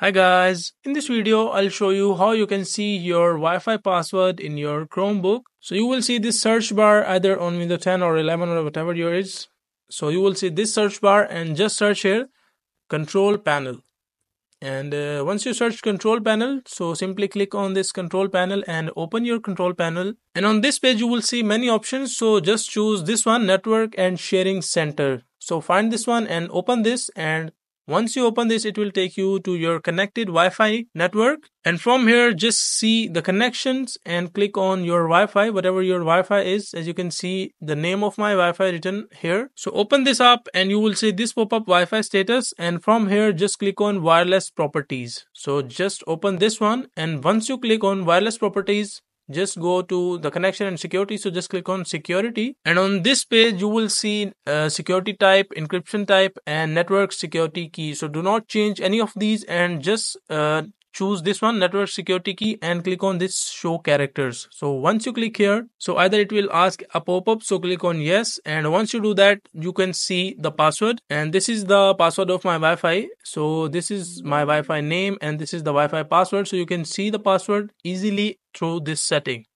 Hi guys, in this video I'll show you how you can see your Wi-Fi password in your Chromebook. So you will see this search bar either on Windows 10 or 11 or whatever your is. So you will see this search bar and just search here control panel. And once you search control panel, so simply click on this control panel and open your control panel. And on this page you will see many options, so just choose this one, network and sharing center. So find this one and open this, and once you open this, it will take you to your connected Wi-Fi network. And from here, just see the connections and click on your Wi-Fi, whatever your Wi-Fi is. As you can see, the name of my Wi-Fi written here. So open this up and you will see this pop-up Wi-Fi status. And from here, just click on wireless properties. So just open this one. And once you click on wireless properties, just go to the connection and security. So just click on security, and on this page you will see security type, encryption type and network security key. So do not change any of these and just choose this one, network security key, and click on this show characters. So once you click here, so either it will ask a pop-up, so click on yes, and once you do that you can see the password. And this is the password of my Wi-Fi. So this is my Wi-Fi name and this is the Wi-Fi password. So you can see the password easily through this setting.